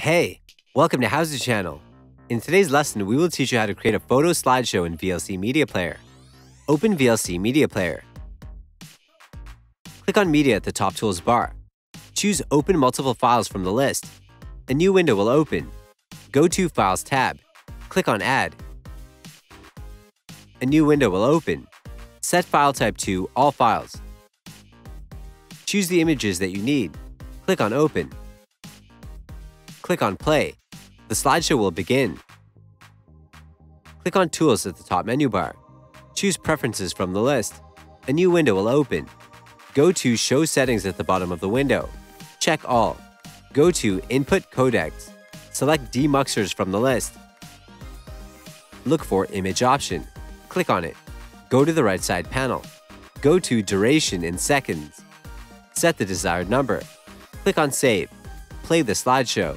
Hey, welcome to HOWZA channel. In today's lesson, we will teach you how to create a photo slideshow in VLC Media Player. Open VLC Media Player. Click on Media at the top tools bar. Choose Open Multiple Files from the list. A new window will open. Go to Files tab. Click on Add. A new window will open. Set File Type to All Files. Choose the images that you need. Click on Open. Click on Play. The slideshow will begin. Click on Tools at the top menu bar. Choose Preferences from the list. A new window will open. Go to Show Settings at the bottom of the window. Check All. Go to Input Codecs. Select Demuxers from the list. Look for Image option. Click on it. Go to the right side panel. Go to Duration in seconds. Set the desired number. Click on Save. Play the slideshow.